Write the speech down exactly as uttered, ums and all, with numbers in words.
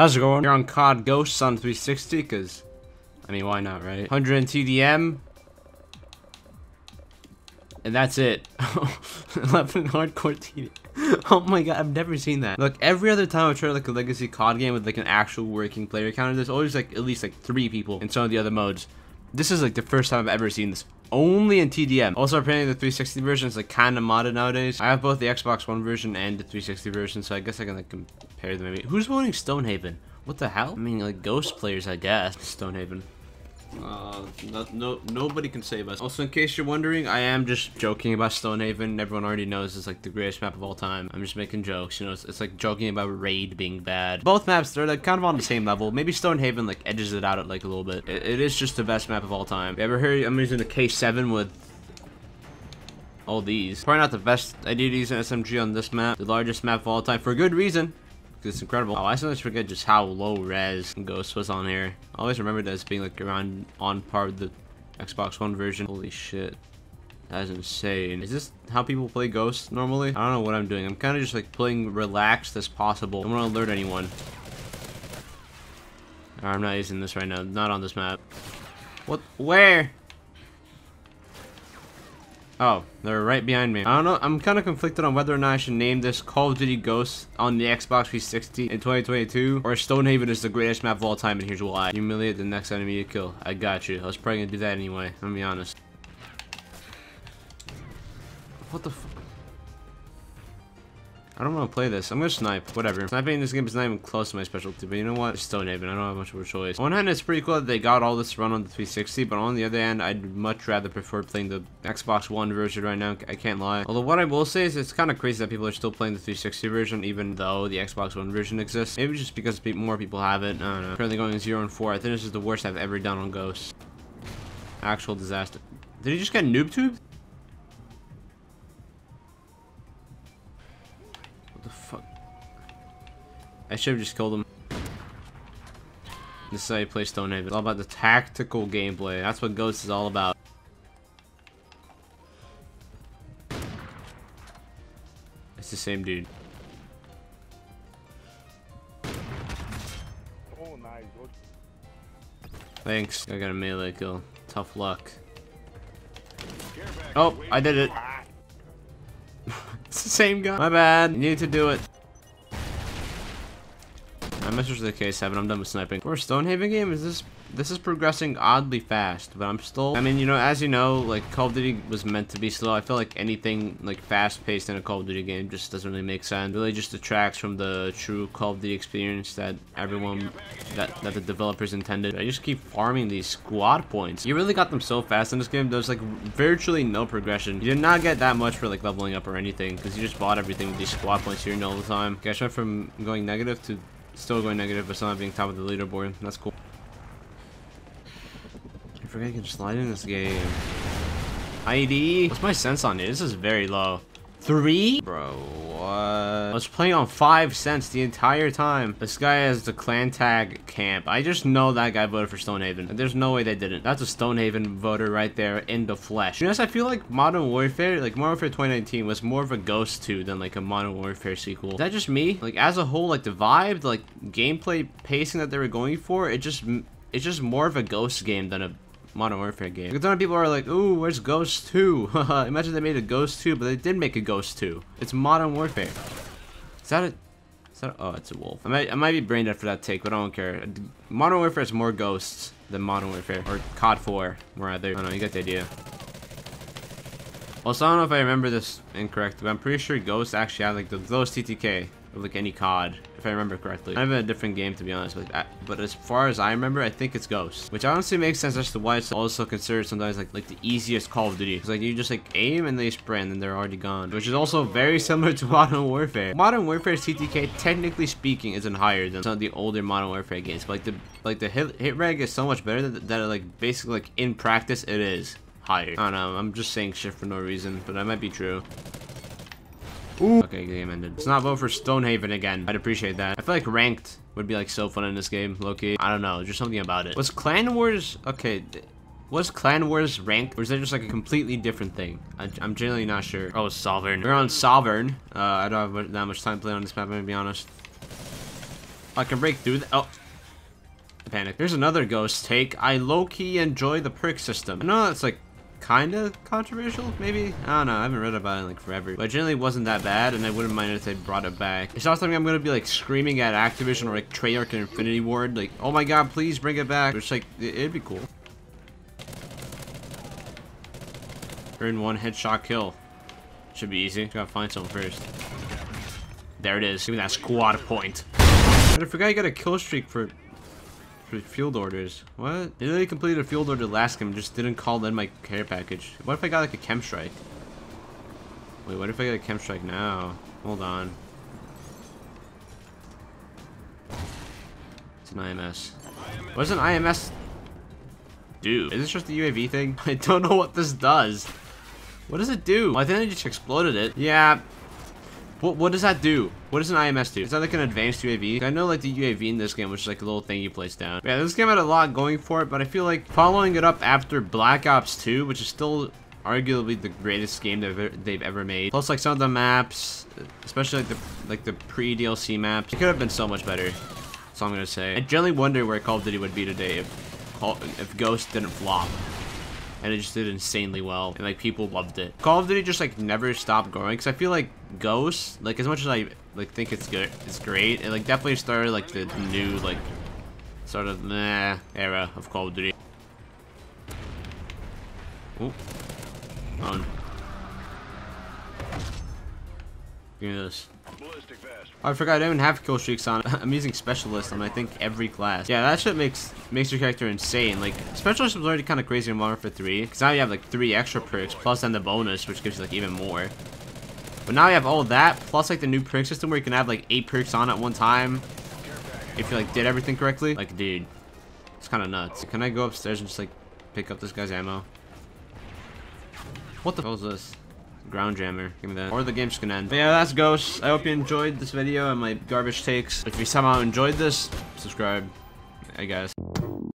How's it going? You're on C O D Ghosts on three sixty, cause I mean, why not, right? one hundred in T D M, and that's it. eleven hardcore T D M. Oh my god, I've never seen that. Look, every other time I try like a legacy C O D game with like an actual working player counter, there's always like at least like three people in some of the other modes. This is like the first time I've ever seen this. Only in T D M. Also, apparently the three sixty version is like kind of modded nowadays. I have both the Xbox One version and the three sixty version, so I guess I can like compare them. Maybe who's voting Stonehaven? What the hell? I mean, like ghost players, I guess. Stonehaven. Uh, no, no, nobody can save us. Also, in case you're wondering, I am just joking about Stonehaven. Everyone already knows it's like the greatest map of all time. I'm just making jokes, you know, it's, it's like joking about Raid being bad. Both maps, they're like kind of on the same level. Maybe Stonehaven like edges it out at, like a little bit. It, it is just the best map of all time. You ever heard I'm using a K seven with all these? Probably not the best idea to use an S M G on this map. The largest map of all time for a good reason. It's incredible. Oh, I sometimes forget just how low res Ghost was on here. I always remember that as being like around on par with the Xbox One version. Holy shit. That is insane. Is this how people play Ghost normally? I don't know what I'm doing. I'm kind of just like playing relaxed as possible. I don't want to alert anyone. Oh, I'm not using this right now. Not on this map. What? Where? Oh, they're right behind me. I don't know. I'm kind of conflicted on whether or not I should name this Call of Duty Ghosts on the Xbox three sixty in twenty twenty-two, or Stonehaven is the greatest map of all time, and here's why. Humiliate the next enemy you kill. I got you. I was probably gonna do that anyway. I'm gonna be honest. What the f- I don't want to play this. I'm gonna snipe. Whatever. Sniping in this game is not even close to my specialty, but you know what? It's Stonehaven. I don't have much of a choice. On one hand, it's pretty cool that they got all this run on the three sixty, but on the other hand, I'd much rather prefer playing the Xbox One version right now. I can't lie. Although what I will say is it's kind of crazy that people are still playing the three sixty version, even though the Xbox One version exists. Maybe just because more people have it. I don't know. Currently going zero and four. I think this is the worst I've ever done on Ghosts. Actual disaster. Did he just get noob tubed? I should have just killed him. This is how you play Stonehaven. It's all about the tactical gameplay. That's what Ghost is all about. It's the same dude. Oh, nice. Thanks. I got a melee kill. Tough luck. Oh, I did it. It's the same guy. My bad. You need to do it. I messaged the K seven. I'm done with sniping. For a Stonehaven game, is this this is progressing oddly fast, but I'm still. I mean, you know, as you know, like Call of Duty was meant to be slow. I feel like anything like fast-paced in a Call of Duty game just doesn't really make sense. It really just detracts from the true Call of Duty experience that everyone that that the developers intended. I just keep farming these squad points. You really got them so fast in this game. There's like virtually no progression. You did not get that much for like leveling up or anything because you just bought everything with these squad points here all the time. Okay, I went from going negative to still going negative, but still not being top of the leaderboard. That's cool. I forget I can slide in this game. I D. What's my sense on it? This is very low. Three? Bro, what? I was playing on five cents the entire time. This guy has the clan tag camp. I just know that guy voted for Stonehaven. There's no way they didn't. That's a Stonehaven voter right there in the flesh. You know, I feel like Modern Warfare, like Modern Warfare twenty nineteen was more of a Ghost two than like a Modern Warfare sequel. Is that just me? Like as a whole, like the vibe, the, like gameplay pacing that they were going for, it just, it's just more of a Ghost game than a Modern Warfare game. A ton of people are like, ooh, where's Ghost two? Imagine they made a Ghost two, but they did make a Ghost two. It's Modern Warfare. Is that a... Is that a, oh, it's a wolf. I might, I might be brain dead for that take, but I don't care. Modern Warfare has more ghosts than Modern Warfare. Or C O D four, rather. I don't know, you get the idea. Also, I don't know if I remember this incorrect, but I'm pretty sure Ghost actually had like the lowest T T K of like any C O D, if I remember correctly. I have a different game to be honest with, I, but as far as I remember, I think it's Ghost, which honestly makes sense as to why it's also considered sometimes like like the easiest Call of Duty. It's like you just like aim and they sprint and they're already gone, which is also very similar to Modern Warfare. Modern Warfare's T T K, technically speaking, isn't higher than some of the older Modern Warfare games, but like the like the hit, hit reg is so much better that, that it like basically like in practice it is higher. I don't know. I'm just saying shit for no reason, but that might be true. Ooh. Okay, game ended. Let's not vote for Stonehaven again. I'd appreciate that. I feel like ranked would be like so fun in this game, low-key. I don't know, just something about it. Was Clan Wars, okay, was Clan Wars ranked? Or is that just like a completely different thing? I, I'm generally not sure. Oh, Sovereign. We're on Sovereign. Uh, I don't have that much time playing on this map, I'm gonna be honest. I can break through the... Oh. I panic. Here's another ghost take. I low-key enjoy the perk system. I know that's like kind of controversial, maybe? I don't know. I haven't read about it in like forever. But it generally wasn't that bad, and I wouldn't mind if they brought it back. It's not something I'm going to be like screaming at Activision or like Treyarch and Infinity Ward. Like, oh my god, please bring it back. Which like, it'd be cool. Earn one headshot kill. Should be easy. Just gotta find something first. There it is. Give me that squad point. But I forgot you got a kill streak for, for field orders. What? They literally completed a field order last game and just didn't call in my care package. What if I got like a chem strike? Wait, what if I get a chem strike now? Hold on. It's an I M S. What does an I M S do? Is this just the U A V thing? I don't know what this does. What does it do? Well, I think I just exploded it. Yeah. What, what does that do? What does an I M S do? Is that like an advanced U A V? I know like the U A V in this game, which is like a little thing you place down. Yeah, this game had a lot going for it, but I feel like following it up after Black Ops two, which is still arguably the greatest game they've ever, they've ever made. Plus like some of the maps, especially like the like the pre-D L C maps, it could have been so much better. That's all I'm gonna say. I generally wonder where Call of Duty would be today if, Call, if Ghost didn't flop. And it just did insanely well, and like people loved it. Call of Duty just like never stopped growing, because I feel like Ghosts, like as much as I like think it's good, it's great. It like definitely started like the new like sort of meh era of Call of Duty. Oh, on. Give me this. Oh, I forgot I don't even have kill streaks on. I'm using specialist on I think every class. Yeah, that shit makes makes your character insane. Like specialist was already kind of crazy in Modern Warfare three, because now you have like three extra perks plus then the bonus, which gives you like even more. But now you have all that plus like the new perk system where you can have like eight perks on at one time if you like did everything correctly. Like dude, it's kind of nuts. Can I go upstairs and just like pick up this guy's ammo? What the hell is this? Ground jammer, give me that, or the game's gonna end. But yeah, that's Ghosts. I hope you enjoyed this video and my garbage takes. If you somehow enjoyed this, subscribe, I guess.